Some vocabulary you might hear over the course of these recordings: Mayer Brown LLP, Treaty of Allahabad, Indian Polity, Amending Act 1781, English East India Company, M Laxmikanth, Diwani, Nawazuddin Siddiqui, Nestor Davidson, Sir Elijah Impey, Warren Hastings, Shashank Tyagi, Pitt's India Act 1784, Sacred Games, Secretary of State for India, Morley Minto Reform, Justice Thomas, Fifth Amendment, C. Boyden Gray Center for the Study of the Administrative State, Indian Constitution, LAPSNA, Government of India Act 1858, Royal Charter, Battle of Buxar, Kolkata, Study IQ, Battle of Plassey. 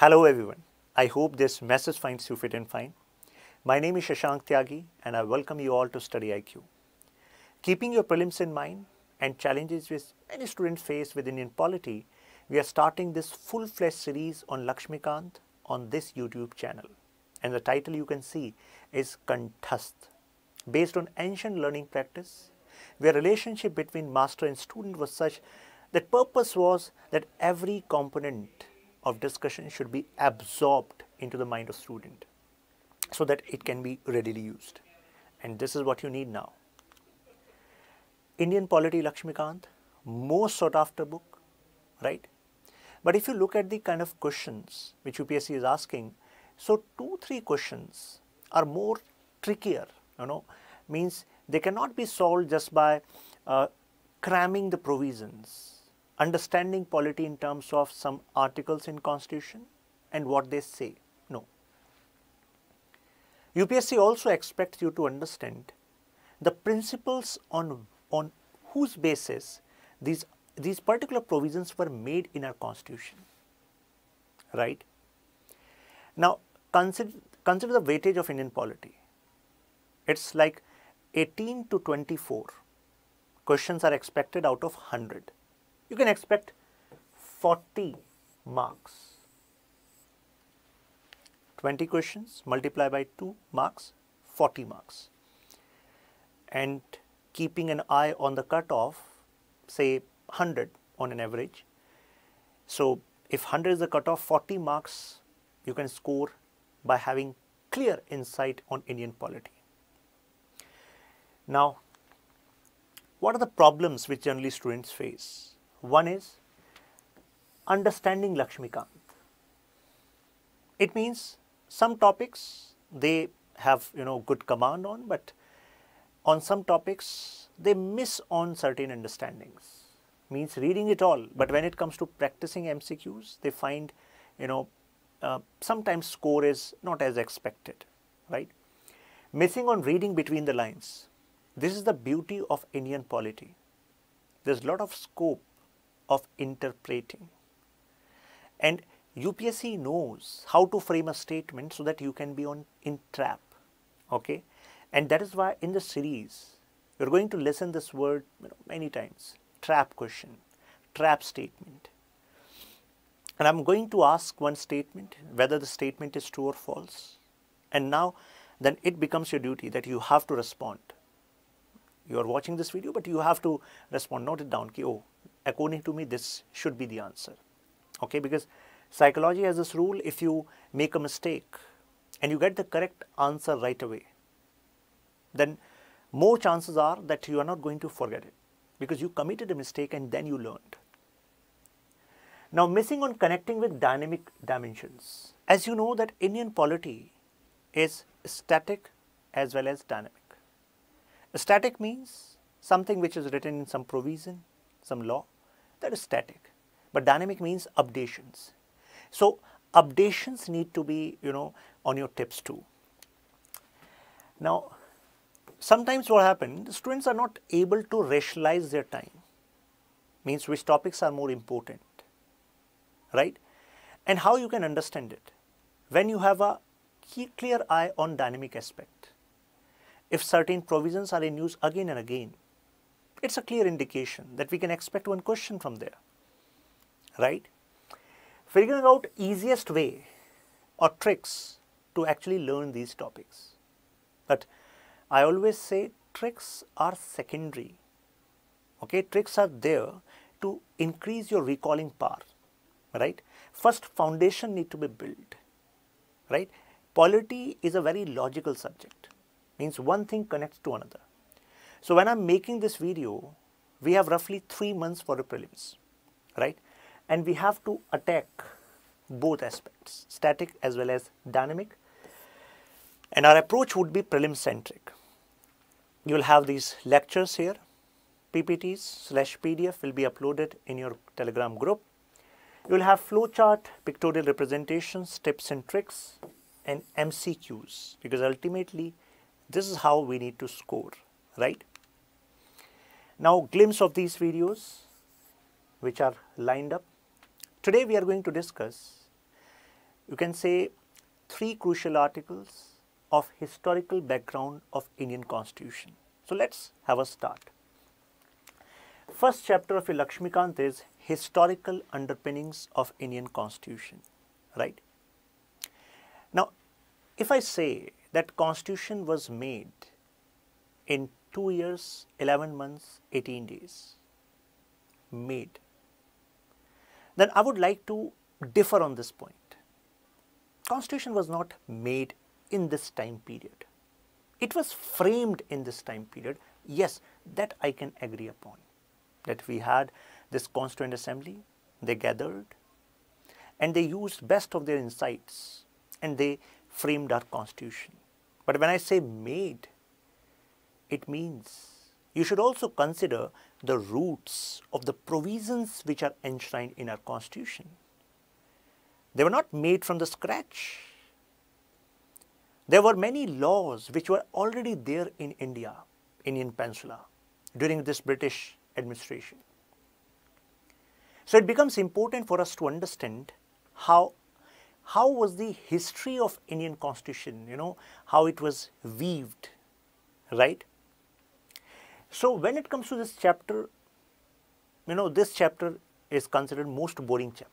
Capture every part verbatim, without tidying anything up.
Hello everyone, I hope this message finds you fit and fine. My name is Shashank Tyagi and I welcome you all to Study I Q. Keeping your prelims in mind and challenges which many students face with Indian polity, we are starting this full-fledged series on Laxmikanth on this YouTube channel. And the title you can see is Kanthasth, based on ancient learning practice, where relationship between master and student was such that purpose was that every component of discussion should be absorbed into the mind of student so that it can be readily used. And this is what you need now. Indian Polity Laxmikanth, most sought after book, right? But if you look at the kind of questions which U P S C is asking, so two, three questions are more trickier, you know, means they cannot be solved just by uh, cramming the provisions. Understanding polity in terms of some articles in Constitution and what they say. No. U P S C also expects you to understand the principles on, on whose basis these, these particular provisions were made in our Constitution. Right? Now, consider, consider the weightage of Indian polity. It's like eighteen to twenty-four. Questions are expected out of one hundred. You can expect forty marks, twenty questions multiply by two marks, forty marks. And keeping an eye on the cutoff, say one hundred on an average. So if one hundred is the cutoff, forty marks you can score by having clear insight on Indian polity. Now, what are the problems which generally students face? One is understanding Laxmikanth. It means some topics they have, you know, good command on, but on some topics they miss on certain understandings. Means reading it all, but when it comes to practicing M C Qs, they find, you know, uh, sometimes score is not as expected, right? Missing on reading between the lines. This is the beauty of Indian polity. There's a lot of scope of interpreting, and U P S C knows how to frame a statement so that you can be on in trap, okay? And that is why in the series you're going to listen this word, you know, many times: trap question, trap statement. And I'm going to ask one statement, whether the statement is true or false, and now then it becomes your duty that you have to respond. You are watching this video, but you have to respond. Note it down. Oh, according to me, this should be the answer. Okay, because psychology has this rule: if you make a mistake and you get the correct answer right away, then more chances are that you are not going to forget it, because you committed a mistake and then you learned. Now, missing on connecting with dynamic dimensions. As you know that Indian polity is static as well as dynamic. Static means something which is written in some provision, some law, that is static. But dynamic means updations. So updations need to be, you know, on your tips too. Now, sometimes what happens, the students are not able to rationalize their time. Means which topics are more important, right? And how you can understand it. When you have a key, clear eye on dynamic aspect. If certain provisions are in use again and again, it's a clear indication that we can expect one question from there, right? Figuring out easiest way or tricks to actually learn these topics. But I always say tricks are secondary, okay? Tricks are there to increase your recalling power, right? First, foundation need to be built, right? Polity is a very logical subject. Means one thing connects to another. So when I'm making this video, we have roughly three months for the prelims, right? And we have to attack both aspects, static as well as dynamic. And our approach would be prelim centric. You will have these lectures here, P P Ts slash P D F will be uploaded in your Telegram group. You will have flowchart, pictorial representations, tips and tricks, and M C Qs, because ultimately this is how we need to score, right? Now, glimpse of these videos which are lined up. Today we are going to discuss you can say, three crucial articles of historical background of Indian Constitution. So let's have a start. First chapter of Laxmikanth is historical underpinnings of Indian Constitution, right? Now, if I say that Constitution was made in two years, eleven months, eighteen days, made, then I would like to differ on this point. Constitution was not made in this time period. It was framed in this time period. Yes, that I can agree upon, that we had this Constituent Assembly, they gathered and they used best of their insights and they framed our Constitution. But when I say made, it means you should also consider the roots of the provisions which are enshrined in our Constitution. They were not made from the scratch. There were many laws which were already there in India, Indian Peninsula, during this British administration. So it becomes important for us to understand how, how was the history of Indian Constitution, you know, how it was weaved, right? So when it comes to this chapter, you know, this chapter is considered most boring chapter.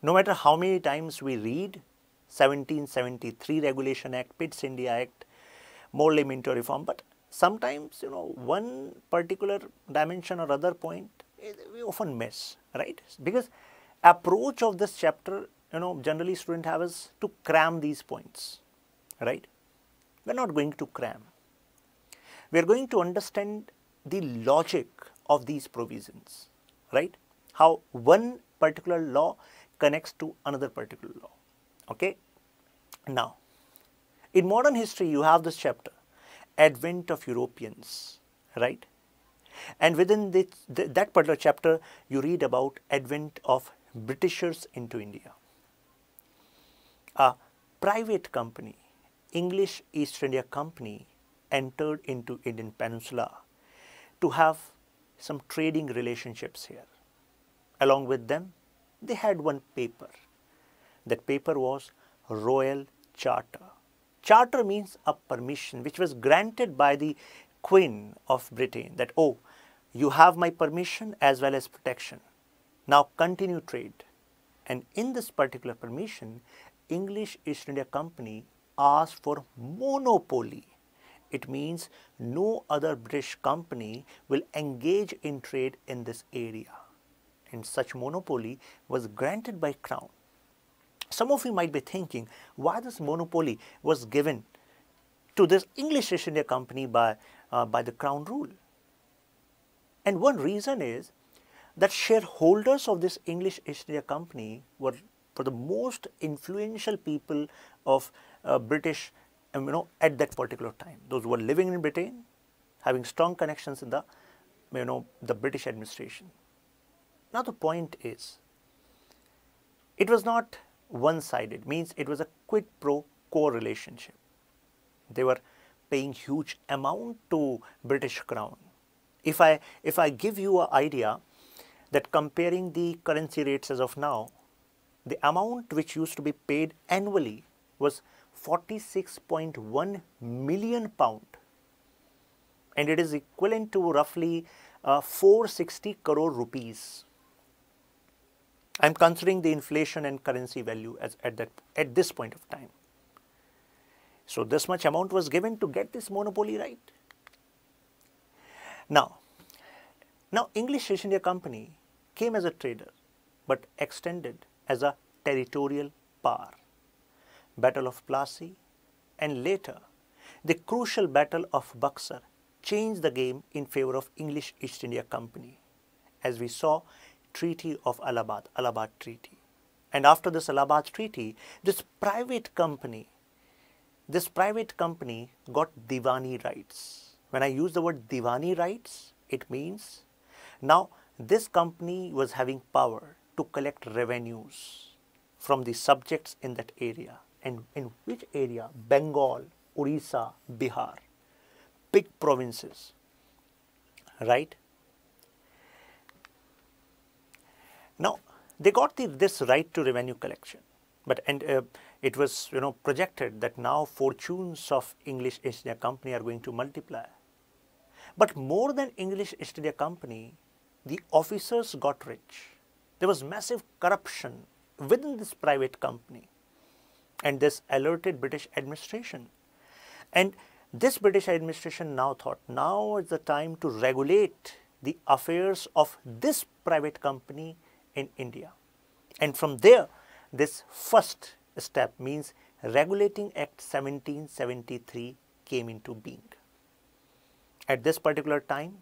No matter how many times we read seventeen seventy-three Regulation Act, Pitt's India Act, Morley Minto Reform, but sometimes, you know, one particular dimension or other point we often miss, right? Because approach of this chapter, you know, generally student have is to cram these points, right? We're not going to cram. We're going to understand the logic of these provisions, right? How one particular law connects to another particular law. Okay, now in modern history you have this chapter, Advent of Europeans, right? And within this, th that particular chapter you read about advent of Britishers into India. A private company, English East India Company, entered into Indian Peninsula to have some trading relationships here. Along with them, they had one paper. That paper was Royal Charter. Charter means a permission which was granted by the Queen of Britain that, oh, you have my permission as well as protection. Now continue trade. And in this particular permission, English East India Company asked for monopoly. It means no other British company will engage in trade in this area. And such monopoly was granted by Crown. Some of you might be thinking, why this monopoly was given to this English East India Company by, uh, by the Crown rule? And one reason is that shareholders of this English East India Company were for the most influential people of uh, British, you know, at that particular time. Those who were living in Britain, having strong connections in the, you know, the British administration. Now the point is, it was not one-sided, means it was a quid pro quo relationship. They were paying huge amount to British Crown. If I, if I give you an idea that comparing the currency rates as of now, the amount which used to be paid annually was forty-six point one million pounds, and it is equivalent to roughly uh, four hundred sixty crore rupees. I am considering the inflation and currency value as at that at this point of time. So this much amount was given to get this monopoly right. Now, now English East India Company came as a trader but extended as a territorial power. Battle of Plassey and later the crucial Battle of Buxar changed the game in favor of English East India Company, as we saw Treaty of Allahabad, Allahabad Treaty. And after this Allahabad Treaty, this private company, this private company got Diwani rights. When I use the word Diwani rights, it means now this company was having power to collect revenues from the subjects in that area. And in which area? Bengal, Orissa, Bihar, big provinces, right? Now, they got the, this right to revenue collection. But and uh, it was, you know, projected that now fortunes of English East India Company are going to multiply. But more than English East India Company, the officers got rich. There was massive corruption within this private company. And this alerted British administration. And this British administration now thought, now is the time to regulate the affairs of this private company in India. And from there, this first step, means Regulating Act seventeen seventy-three, came into being. At this particular time,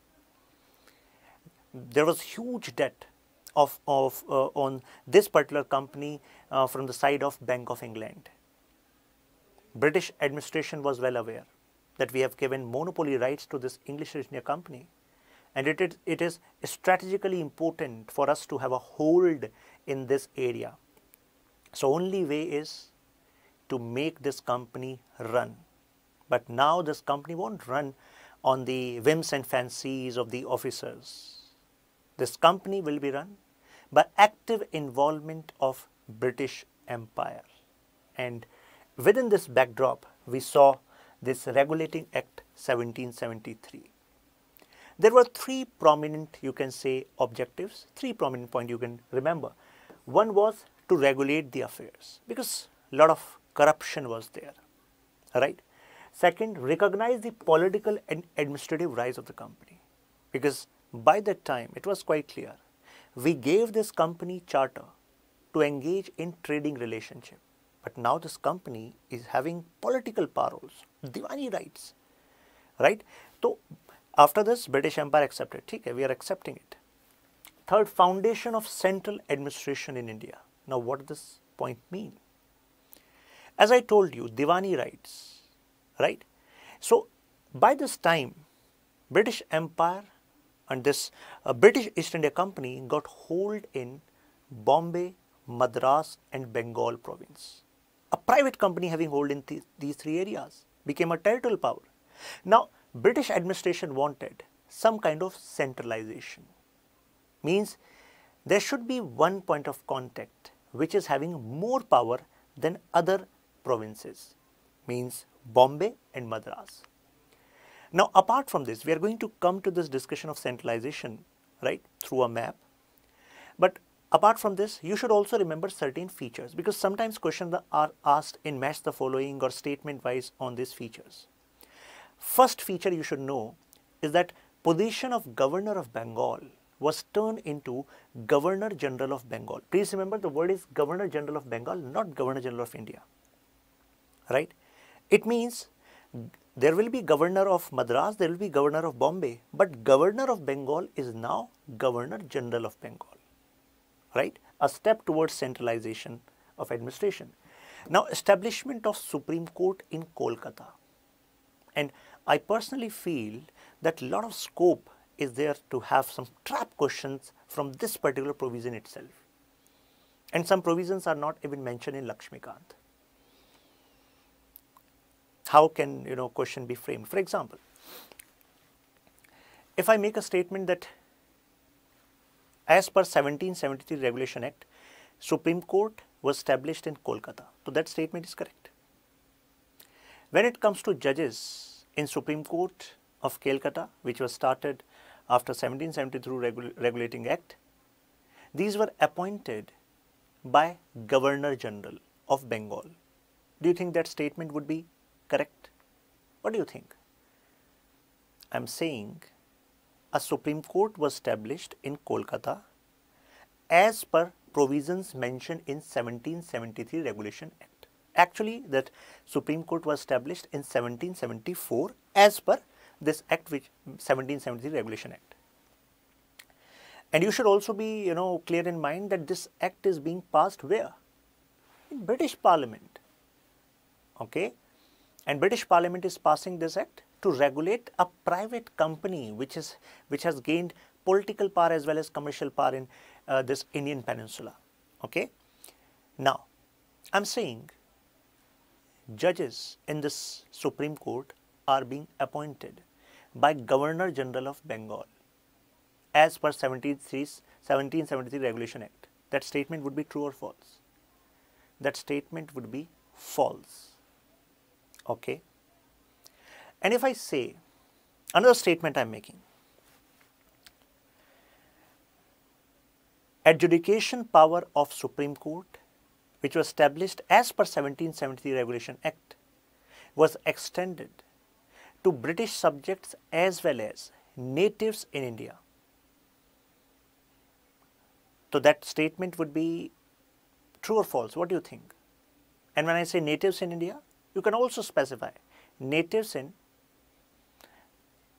there was huge debt of, of, uh, on this particular company uh, from the side of Bank of England. British administration was well aware that we have given monopoly rights to this English East India Company, and it is, it is strategically important for us to have a hold in this area. So only way is to make this company run. But now this company won't run on the whims and fancies of the officers. This company will be run by active involvement of British Empire. And within this backdrop, we saw this Regulating Act seventeen seventy-three. There were three prominent, you can say, objectives, three prominent points you can remember. One was to regulate the affairs, because a lot of corruption was there, right? Second, recognize the political and administrative rights of the company, because by that time it was quite clear. We gave this company charter to engage in trading relationship, but now this company is having political power also, Diwani rights, right? So after this, British Empire accepted, okay, we are accepting it. Third, foundation of central administration in India. Now, what does this point mean? As I told you, Diwani rights, right? So, by this time, British Empire and this uh, British East India Company got hold in Bombay, Madras and Bengal province. A private company having hold in th these three areas became a territorial power. Now, British administration wanted some kind of centralization. Means there should be one point of contact which is having more power than other provinces, means Bombay and Madras. Now, apart from this, we are going to come to this discussion of centralization, right, through a map. But apart from this, you should also remember certain features, because sometimes questions are asked in match the following or statement wise on these features. First feature you should know is that position of Governor of Bengal was turned into Governor General of Bengal. Please remember, the word is Governor General of Bengal, not Governor General of India, right? It means there will be Governor of Madras, there will be Governor of Bombay, but Governor of Bengal is now Governor General of Bengal, right? A step towards centralization of administration. Now, establishment of Supreme Court in Kolkata. And I personally feel that a lot of scope is there to have some trap questions from this particular provision itself. And some provisions are not even mentioned in Laxmikanth. How can, you know, question be framed? For example, if I make a statement that as per seventeen seventy-three Regulation Act, Supreme Court was established in Kolkata. So that statement is correct. When it comes to judges in Supreme Court of Kolkata, which was started after seventeen seventy-three Regul Regulating Act, these were appointed by Governor General of Bengal. Do you think that statement would be correct? What do you think? I am saying a Supreme Court was established in Kolkata as per provisions mentioned in seventeen seventy-three Regulation Act. Actually, that Supreme Court was established in seventeen seventy-four as per this act, which seventeen seventy-three Regulation Act. And you should also be, you know, clear in mind that this act is being passed where? In British Parliament. Okay? And British Parliament is passing this act to regulate a private company which is which has gained political power as well as commercial power in uh, this Indian peninsula. Okay? Now, I'm saying judges in this Supreme Court are being appointed by Governor General of Bengal as per seventeen seventy-three Regulation Act. That statement would be true or false? that statement would be false. Okay. And if I say, another statement I am making, adjudication power of Supreme Court, which was established as per seventeen seventy-three Regulation Act, was extended to British subjects as well as natives in India. So that statement would be true or false? What do you think? And when I say natives in India, you can also specify natives in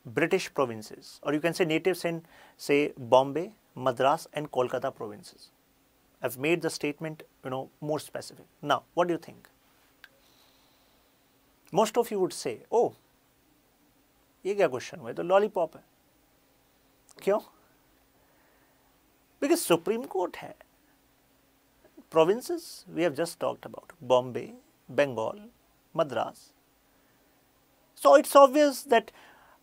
British provinces, or you can say natives in, say, Bombay, Madras and Kolkata provinces. I've made the statement, you know, more specific. Now, what do you think? Most of you would say, oh, ye kya question hua hai? The lollipop hai. Kyun? Because Supreme Court hai. Provinces we have just talked about, Bombay, Bengal, Madras. So it's obvious that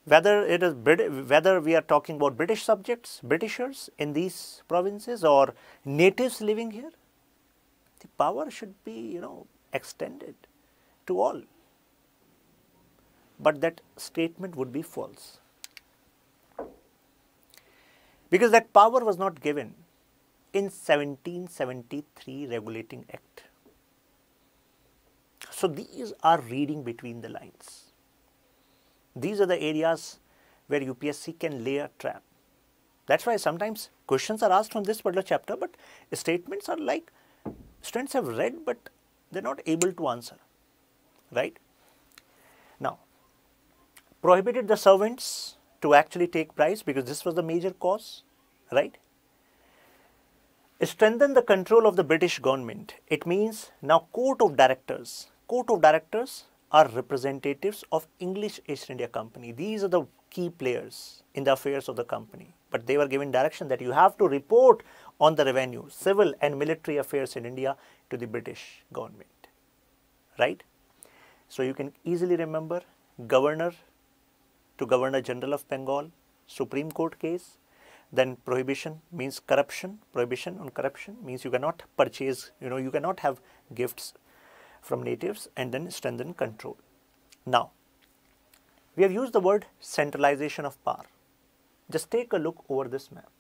whether it is Brit- whether we are talking about British subjects, Britishers in these provinces or natives living here, the power should be, you know, extended to all. But that statement would be false, because that power was not given in seventeen seventy-three Regulating Act. So these are reading between the lines. These are the areas where U P S C can lay a trap. That's why sometimes questions are asked from this particular chapter, but statements are like students have read, but they're not able to answer, right? Now, prohibited the servants to actually take bribes, because this was the major cause, right? Strengthen the control of the British government. It means now court of directors. Court of directors are representatives of English East India Company. These are the key players in the affairs of the company. But they were given direction that you have to report on the revenue, civil and military affairs in India to the British government, right? So you can easily remember Governor to Governor General of Bengal, Supreme Court case. Then prohibition means corruption. Prohibition on corruption means you cannot purchase, you know, you cannot have gifts from natives, and then strengthen control. Now, we have used the word centralization of power. Just take a look over this map.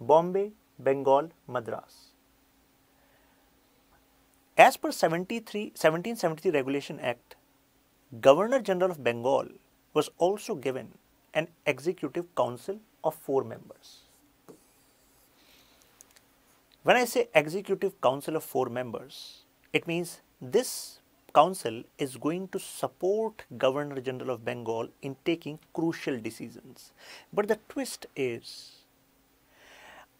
Bombay, Bengal, Madras. As per seventeen seventy-three Regulation Act, Governor General of Bengal was also given an executive council of four members. When I say executive council of four members, it means this council is going to support Governor General of Bengal in taking crucial decisions. But the twist is,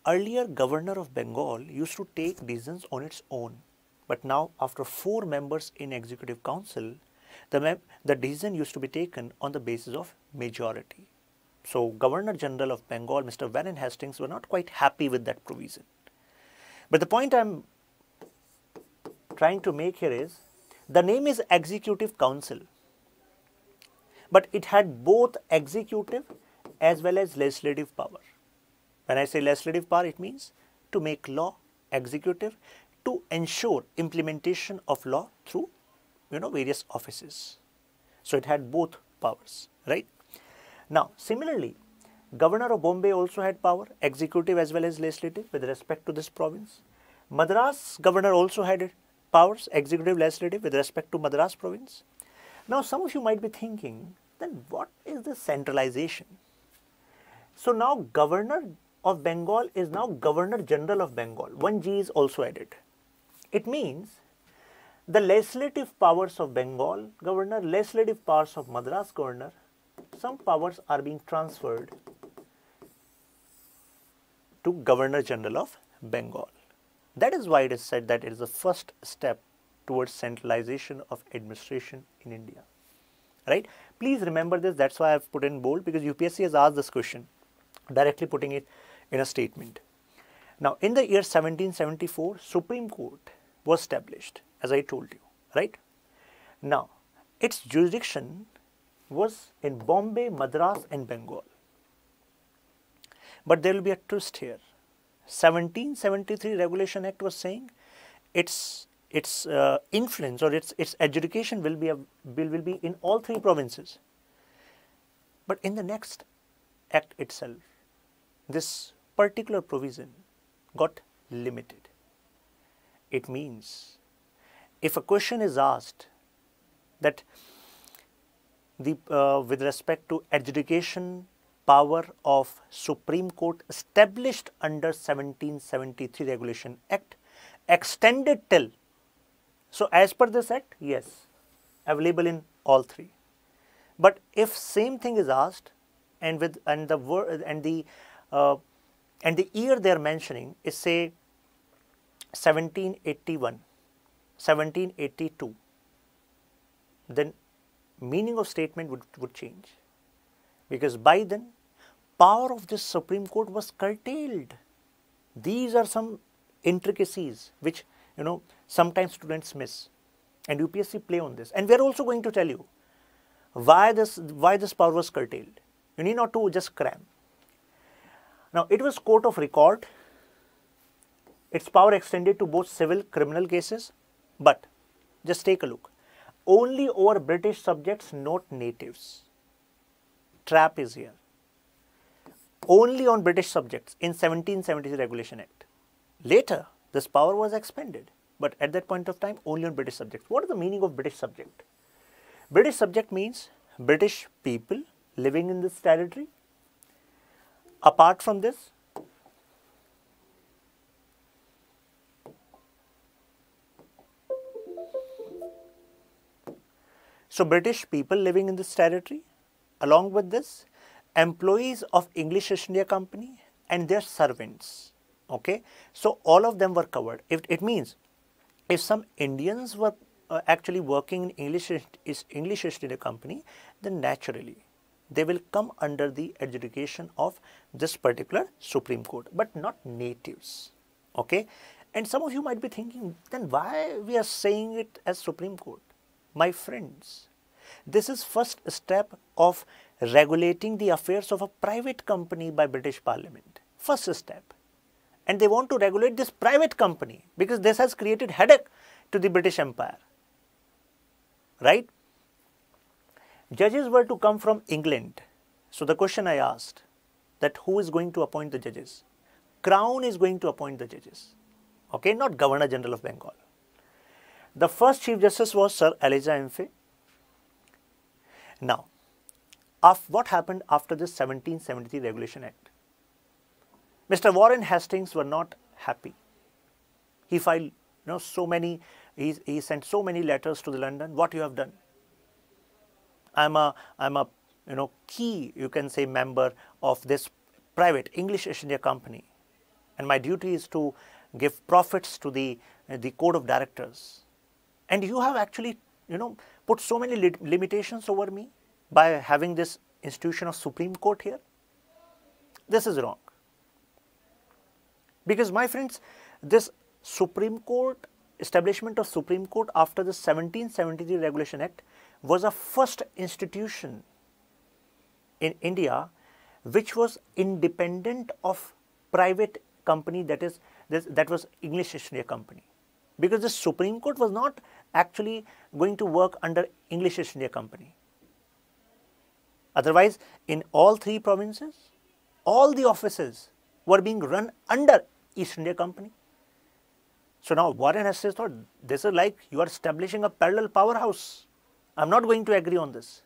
earlier Governor of Bengal used to take decisions on its own. But now after four members in executive council, the, the decision used to be taken on the basis of majority. So Governor General of Bengal, Mister Warren Hastings, were not quite happy with that provision. But the point I'm trying to make here is, the name is Executive Council, but it had both executive as well as legislative power. When I say legislative power, it means to make law, executive to ensure implementation of law through, you know, various offices. So it had both powers, right? Now, similarly, Governor of Bombay also had power, executive as well as legislative, with respect to this province. Madras governor also had powers, executive, legislative, with respect to Madras province. Now, some of you might be thinking, then what is the centralization? So now, Governor of Bengal is now Governor General of Bengal. One G is also added. It means the legislative powers of Bengal governor, legislative powers of Madras governor, some powers are being transferred to Governor General of Bengal. That is why it is said that it is the first step towards centralization of administration in India, right? Please remember this. That's why I've put in bold, because U P S C has asked this question, directly putting it in a statement. Now, in the year seventeen seventy-four, Supreme Court was established, as I told you, right? Now, its jurisdiction was in Bombay, Madras and Bengal. But there will be a twist here. seventeen seventy-three Regulation Act was saying its its uh, influence or its its adjudication will be a, will will be in all three provinces. But in the next act itself, this particular provision got limited. It means if a question is asked that the uh, with respect to adjudication power of Supreme Court established under seventeen seventy-three Regulation Act extended till, so as per this act, yes, available in all three. But if same thing is asked and with and the word and the uh, and the year they are mentioning is say seventeen eighty-one, seventeen eighty-two, then meaning of statement would, would change, because by then power of this Supreme Court was curtailed. These are some intricacies which, you know, sometimes students miss, and U P S C play on this. And we are also going to tell you why this why this power was curtailed. You need not to just cram. Now, it was court of record. Its power extended to both civil and criminal cases, but just take a look. Only over British subjects, not natives. Trap is here. Only on British subjects in seventeen seventy-three Regulation Act. Later, this power was expanded, but at that point of time, only on British subjects. What is the meaning of British subject? British subject means British people living in this territory. Apart from this, so British people living in this territory, along with this, employees of English East India Company and their servants. Okay, so all of them were covered. If it means if some Indians were uh, actually working in English East, English East India Company, then naturally they will come under the adjudication of this particular Supreme Court, but not natives. Okay, and some of you might be thinking, then why we are saying it as Supreme Court? My friends, this is first step of regulating the affairs of a private company by British Parliament. First step. And they want to regulate this private company because this has created headache to the British Empire. Right? Judges were to come from England. So the question I asked, that who is going to appoint the judges? Crown is going to appoint the judges. Okay, not Governor General of Bengal. The first Chief Justice was Sir Elijah Impey. Now, after what happened after this seventeen seventy-three Regulation Act? Mister Warren Hastings were not happy. He filed, you know, so many, he, he sent so many letters to the London, what you have done? I'm a, I'm a, you know, key, you can say, member of this private English East India Company, and my duty is to give profits to the, uh, the Code of Directors. And you have actually, you know, put so many li limitations over me by having this institution of Supreme Court here. This is wrong. Because my friends, this Supreme Court, establishment of Supreme Court after the seventeen seventy-three Regulation Act was a first institution in India which was independent of private company, that is, this, that was English East India Company. Because the Supreme Court was not actually going to work under English East India Company. Otherwise, in all three provinces, all the offices were being run under East India Company. So now Warren Hastings thought, this is like you are establishing a parallel powerhouse. I'm not going to agree on this.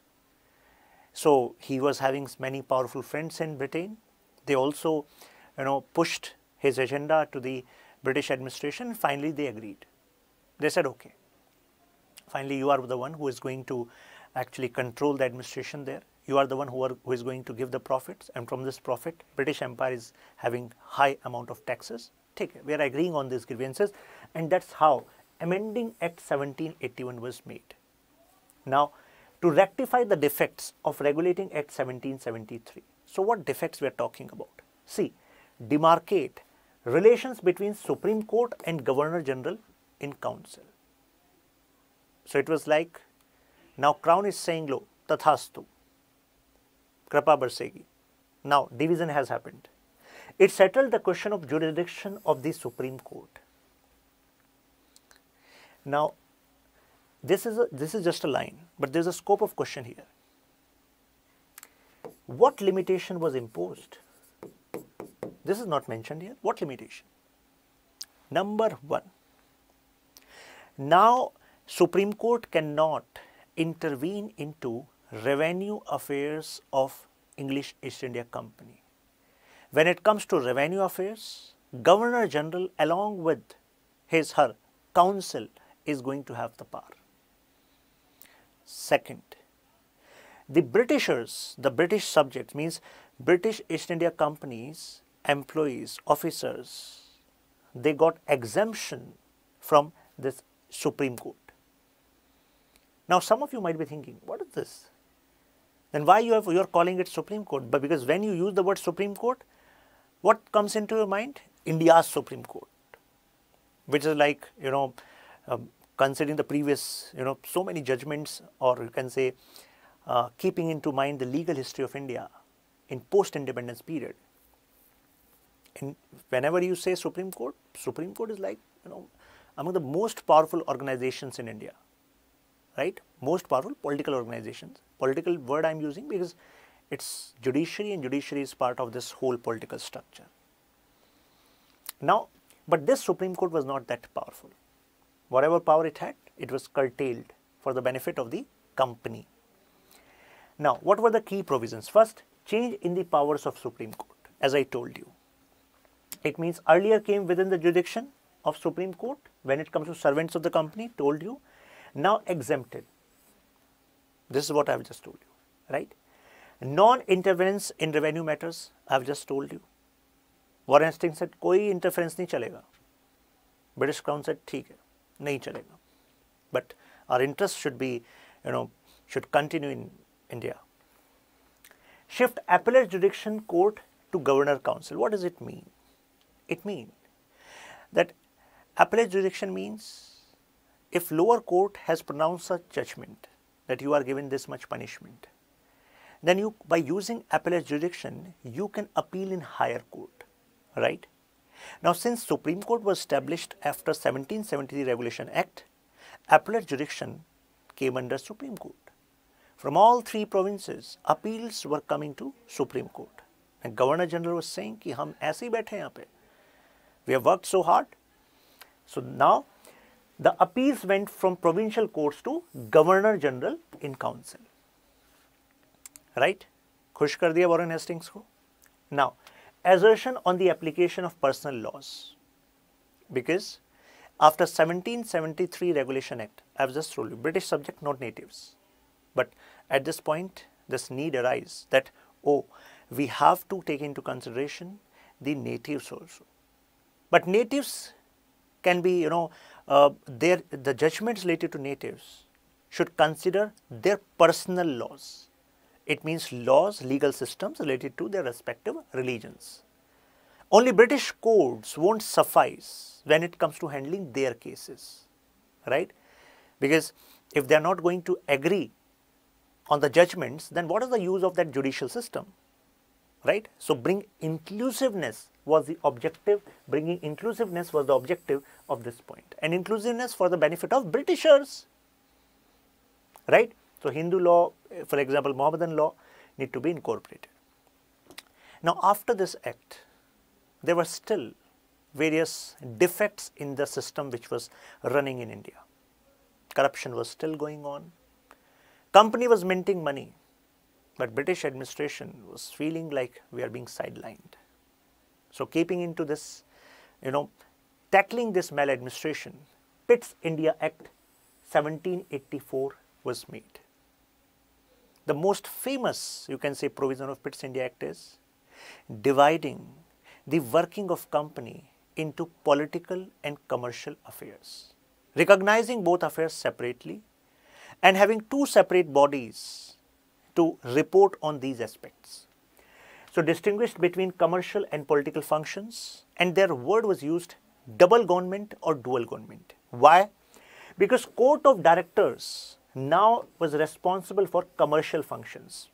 So he was having many powerful friends in Britain. They also, you know, pushed his agenda to the British administration. Finally, they agreed. They said, okay, finally you are the one who is going to actually control the administration there. You are the one who, are, who is going to give the profits, and from this profit, British Empire is having high amount of taxes. Take it. We are agreeing on these grievances, and that's how Amending Act seventeen eighty-one was made. Now, to rectify the defects of Regulating Act seventeen seventy-three. So, what defects we are talking about? See, demarcate relations between Supreme Court and Governor General in Council. So, it was like, now Crown is saying, lo, tathastu. Krapa Barsegi. Now, division has happened. It settled the question of jurisdiction of the Supreme Court. Now, this is, a, this is just a line, but there is a scope of question here. What limitation was imposed? This is not mentioned here. What limitation? Number one, now Supreme Court cannot intervene into revenue affairs of English East India Company. When it comes to revenue affairs, Governor General along with his, her council is going to have the power. Second, the Britishers, the British subjects, means British East India Company's employees, officers, they got exemption from this Supreme Court. Now, some of you might be thinking, what is this? Then why you have, you're calling it Supreme Court? But because when you use the word Supreme Court, what comes into your mind? India's Supreme Court, which is like, you know, um, considering the previous, you know, so many judgments, or you can say, uh, keeping into mind the legal history of India in post-independence period. And whenever you say Supreme Court, Supreme Court is like, you know, among the most powerful organizations in India, right? Most powerful political organizations. Political word I'm using because it's judiciary, and judiciary is part of this whole political structure. Now, but this Supreme Court was not that powerful. Whatever power it had, it was curtailed for the benefit of the company. Now, what were the key provisions? First, change in the powers of Supreme Court, as I told you. It means earlier came within the jurisdiction of Supreme Court when it comes to servants of the company, told you, now exempted. This is what I have just told you, right? Non-interference in revenue matters, I have just told you. Warren Hastings said, koi interference nahi chalega. British Crown said, theek hai, nahi chalega. But our interest should be, you know, should continue in India. Shift appellate jurisdiction court to Governor Council. What does it mean? It means that appellate jurisdiction means if lower court has pronounced a judgment that you are given this much punishment, then you, by using appellate jurisdiction, you can appeal in higher court, right? Now, since Supreme Court was established after seventeen seventy-three Regulation Act, appellate jurisdiction came under Supreme Court. From all three provinces, appeals were coming to Supreme Court. And Governor General was saying, ki hum aise baithe hain yahan pe. We have worked so hard. So now the appeals went from provincial courts to Governor General in Council. Right? Khush kar diya Warren Hastings ko. Now, assertion on the application of personal laws. Because after seventeen seventy-three Regulation Act, I have just told you, British subject, not natives. But at this point, this need arises that, oh, we have to take into consideration the natives also. But natives can be, you know, uh, their, the judgments related to natives should consider their personal laws. It means laws, legal systems related to their respective religions. Only British codes won't suffice when it comes to handling their cases, right? Because if they are not going to agree on the judgments, then what is the use of that judicial system, right? So bring inclusiveness. Was the objective, bringing inclusiveness was the objective of this point. And inclusiveness for the benefit of Britishers, right? So Hindu law, for example, Mohammedan law, need to be incorporated. Now after this act, there were still various defects in the system which was running in India. Corruption was still going on. Company was minting money, but British administration was feeling like we are being sidelined. So keeping into this, you know, tackling this maladministration, Pitt's India Act seventeen eighty-four was made. The most famous, you can say, provision of Pitt's India Act is dividing the working of company into political and commercial affairs, recognizing both affairs separately and having two separate bodies to report on these aspects. So distinguished between commercial and political functions, and their word was used, double government or dual government. Why? Because Court of Directors now was responsible for commercial functions.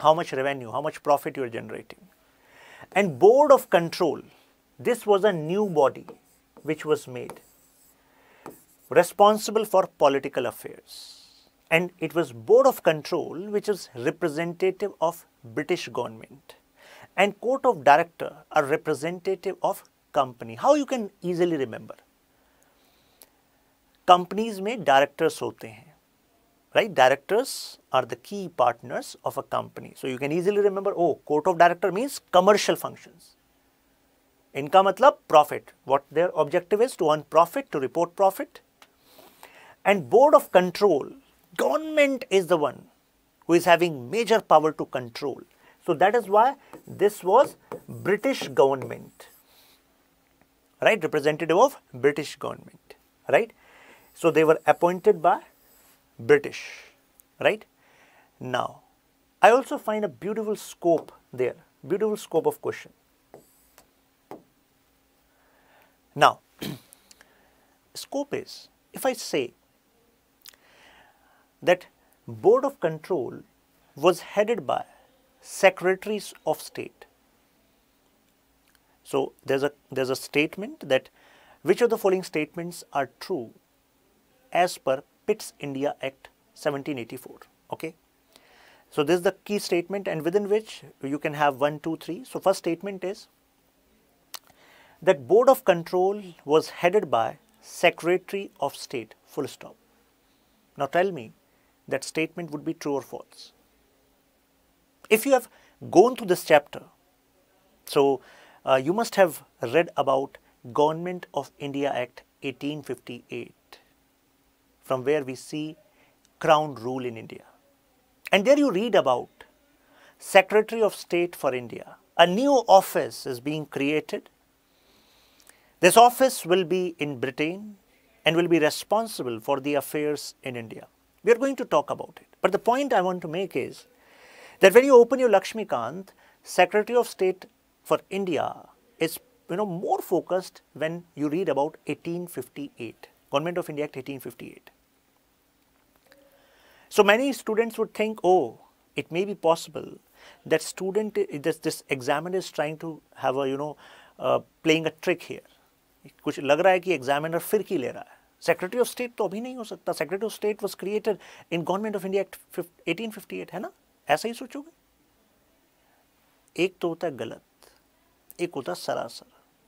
How much revenue, how much profit you are generating. And Board of Control, this was a new body which was made. responsible for political affairs, and it was Board of Control which is representative of British government, and Court of Director are representative of company. How you can easily remember? Companies में directors होते हैं, right? Directors are the key partners of a company. So you can easily remember, oh, Court of Director means commercial functions. Inka matlab profit, what their objective is, to earn profit, to report profit. And Board of Control, government is the one who is having major power to control. So that is why this was British government, right? Representative of British government, right? So they were appointed by British, right? Now, I also find a beautiful scope there, beautiful scope of question. Now, scope is, if I say that Board of Control was headed by Secretaries of State. So there's a there's a statement that which of the following statements are true as per Pitt's India Act seventeen eighty-four. Okay. So this is the key statement, and within which you can have one, two, three. So first statement is that Board of Control was headed by Secretary of State, full stop. Now tell me that statement would be true or false. If you have gone through this chapter, so uh, you must have read about Government of India Act eighteen fifty-eight, from where we see Crown rule in India. And there you read about Secretary of State for India. A new office is being created. This office will be in Britain and will be responsible for the affairs in India. We are going to talk about it. But the point I want to make is that when you open your Laxmikanth, Secretary of State for India is, you know, more focused when you read about eighteen fifty-eight, Government of India Act eighteen fifty-eight. So many students would think, oh, it may be possible that student, this, this examiner is trying to have a, you know, uh, playing a trick here. कुछ लग रहा है कि examiner फिर की ले रहा है. Secretary of State तो अभी नहीं हो सकता. Secretary of State was created in Government of India Act eighteen fifty-eight, है ना? ऐसा ही सोचोगे? एक तो होता है गलत, एक होता है सरासर.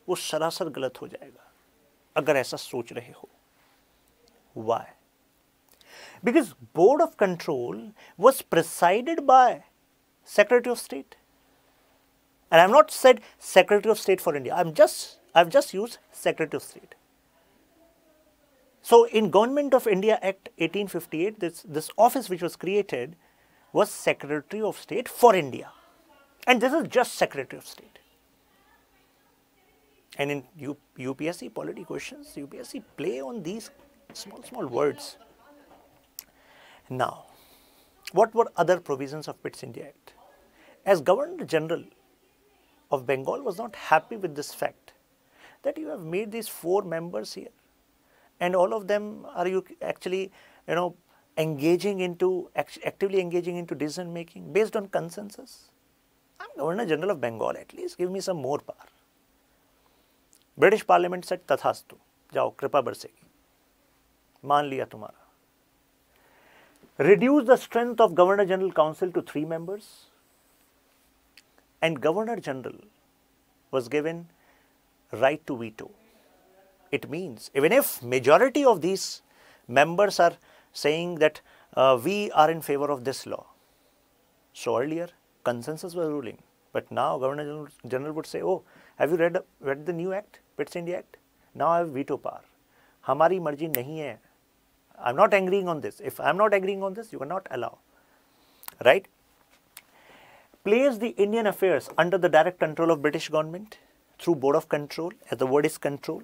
वो सरासर गलत हो जाएगा अगर ऐसा सोच रहे हो. Why? Because Board of Control was presided by Secretary of State. And I have not said Secretary of State for India. I am just I've just used Secretary of State. So in Government of India Act eighteen fifty-eight, this, this office which was created was Secretary of State for India. And this is just Secretary of State. And in U, UPSC polity questions, U P S C play on these small, small words. Now, what were other provisions of Pitt's India Act? As Governor General of Bengal was not happy with this fact, that you have made these four members here and all of them are you actually, you know, engaging into, act actively engaging into decision making based on consensus. I'm Governor General of Bengal, at least give me some more power. British Parliament said, Tathastu, jao, kripa barsegi, maan liya tumhara. Reduce the strength of Governor General Council to three members, and Governor General was given right to veto. It means even if majority of these members are saying that uh, we are in favor of this law. So earlier consensus was ruling, but now Governor General, General would say, oh, have you read read the new act, Pitt's India Act? Now I have veto power. Hamari marji nahi hai. I am not agreeing on this. If I am not agreeing on this, you cannot allow. Right? Place the Indian affairs under the direct control of British government through Board of Control, as the word is control.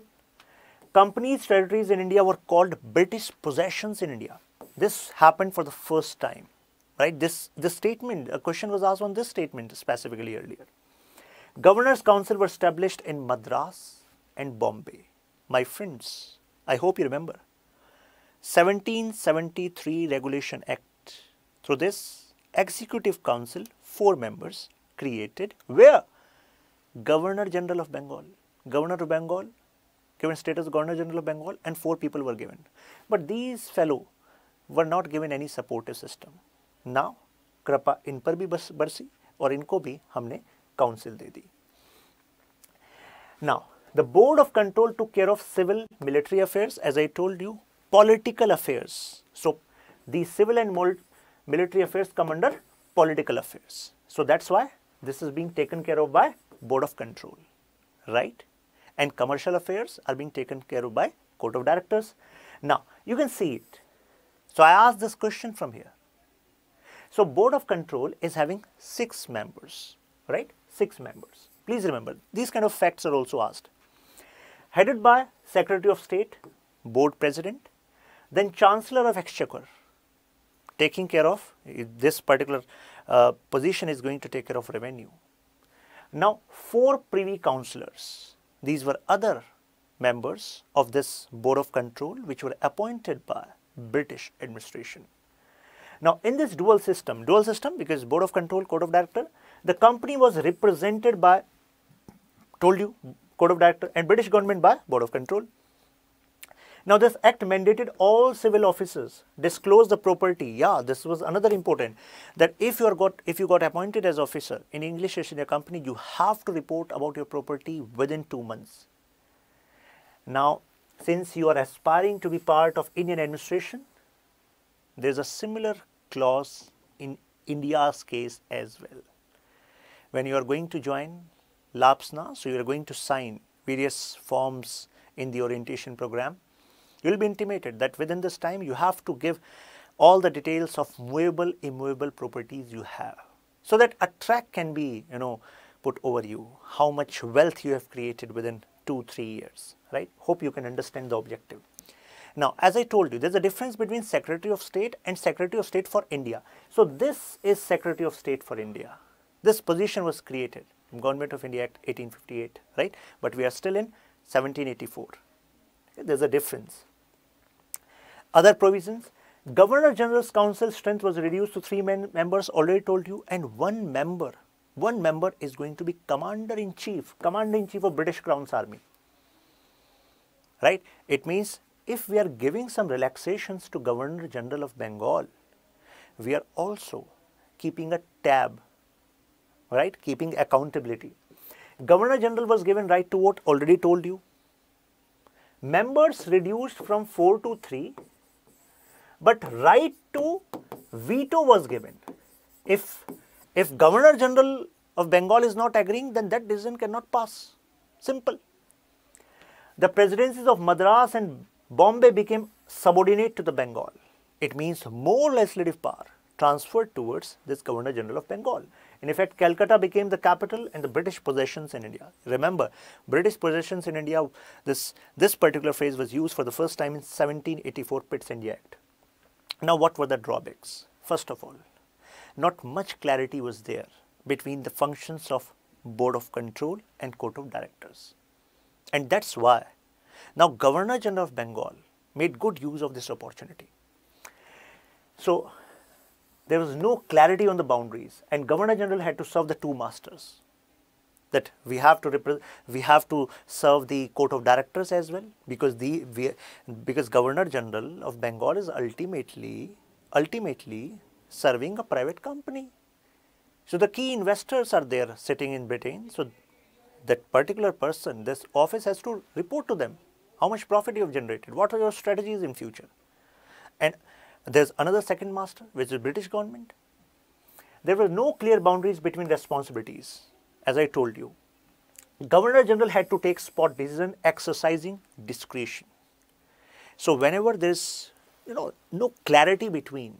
Companies, territories in India were called British possessions in India. This happened for the first time, right? This, this statement, a question was asked on this statement specifically earlier. Governors' Council were established in Madras and Bombay. My friends, I hope you remember. seventeen seventy-three Regulation Act. Through this, Executive Council, four members created, where? Governor General of Bengal, Governor of Bengal, given status of Governor General of Bengal, and four people were given. But these fellow were not given any supportive system. Now, कृपा इन पर भी बस बरसी और इनको भी हमने counsel दे दी. Now, the Board of Control took care of civil military affairs, as I told you, political affairs. So, the civil and military affairs come under political affairs. So, that's why this is being taken care of by Board of Control, right? And commercial affairs are being taken care of by Court of Directors. Now, you can see it. So, I asked this question from here. So, Board of Control is having six members, right? Six members. Please remember, these kind of facts are also asked. Headed by Secretary of State, Board President, then Chancellor of Exchequer, taking care of, this particular uh, position is going to take care of revenue. Now, four Privy Councillors, these were other members of this Board of Control which were appointed by British administration. Now, in this dual system, dual system because Board of Control, Court of Director, the company was represented by, told you, Court of Director, and British government by Board of Control. Now, this act mandated all civil officers disclose the property. Yeah, this was another important, that if you are got, if you got appointed as officer in English East India Company, you have to report about your property within two months. Now, since you are aspiring to be part of Indian administration, there is a similar clause in India's case as well. When you are going to join LAPSNA, so you are going to sign various forms in the orientation program, you will be intimated that within this time you have to give all the details of movable, immovable properties you have, so that a track can be, you know, put over you, how much wealth you have created within two, three years, right? Hope you can understand the objective. Now, as I told you, there is a difference between Secretary of State and Secretary of State for India. So, this is Secretary of State for India. This position was created in Government of India Act eighteen fifty-eight, right? But we are still in seventeen eighty-four. Okay, there is a difference. Other provisions, Governor General's Council strength was reduced to three men members, already told you, and one member, one member is going to be Commander-in-Chief, Commander-in-Chief of British Crown's Army, right? It means if we are giving some relaxations to Governor General of Bengal, we are also keeping a tab, right? Keeping accountability. Governor General was given right to vote, already told you. Members reduced from four to three, but right to veto was given. If, if Governor General of Bengal is not agreeing, then that decision cannot pass. Simple. The presidencies of Madras and Bombay became subordinate to the Bengal. It means more legislative power transferred towards this Governor General of Bengal. In effect, Calcutta became the capital and the British possessions in India. Remember, British possessions in India, this, this particular phrase was used for the first time in seventeen eighty-four Pitt's India Act. Now, what were the drawbacks? First of all, not much clarity was there between the functions of Board of Control and Court of Directors. And that's why now Governor General of Bengal made good use of this opportunity. So, there was no clarity on the boundaries, and Governor General had to serve the two masters, that we have to we have to serve the Court of Directors as well, because the we, because Governor General of Bengal is ultimately ultimately serving a private company. So the key investors are there sitting in Britain. So that particular person, this office has to report to them how much profit you have generated, what are your strategies in future. And there is another second master, which is British government. There were no clear boundaries between responsibilities, as I told you. Governor General had to take spot decision, exercising discretion. So whenever there is, you know, no clarity between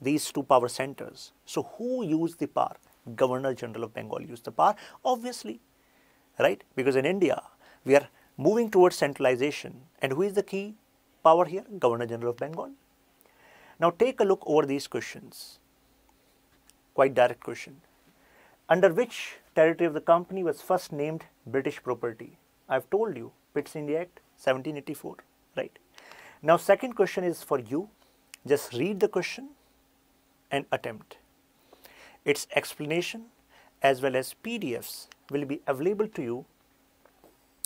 these two power centers, so who used the power? Governor General of Bengal used the power, obviously, right? Because in India, we are moving towards centralization, and who is the key power here? Governor General of Bengal. Now, take a look over these questions, quite direct question. Under which territory of the company was first named British property? I have told you, Pitt's India Act seventeen eighty-four, right? Now, second question is for you. Just read the question and attempt. Its explanation as well as P D Fs will be available to you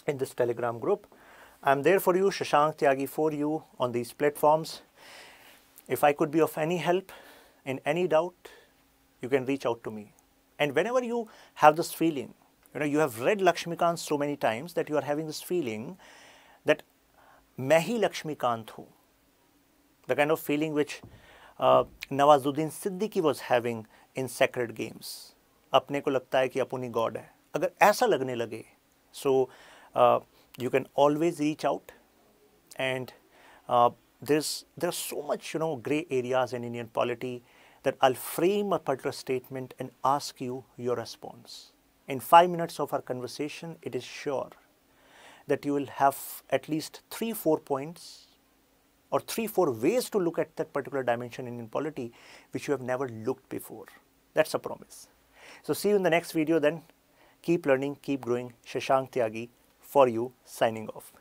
in this Telegram group. I'm there for you, Shashank Tyagi, for you on these platforms. If I could be of any help in any doubt, you can reach out to me. And whenever you have this feeling, you know, you have read Laxmikanth so many times that you are having this feeling that main hi Laxmikanth hu, the kind of feeling which uh, Nawazuddin Siddiqui was having in Sacred Games. Apne ko lagta hai ki apuni God hai. Agar aisa lagne lage, so uh, you can always reach out. And uh, there's there's so much, you know, grey areas in Indian polity that I'll frame a particular statement and ask you your response. In five minutes of our conversation, it is sure that you will have at least three, four points or three, four ways to look at that particular dimension in Indian polity which you have never looked before. That's a promise. So see you in the next video then. Keep learning, keep growing. Shashank Tyagi for you, signing off.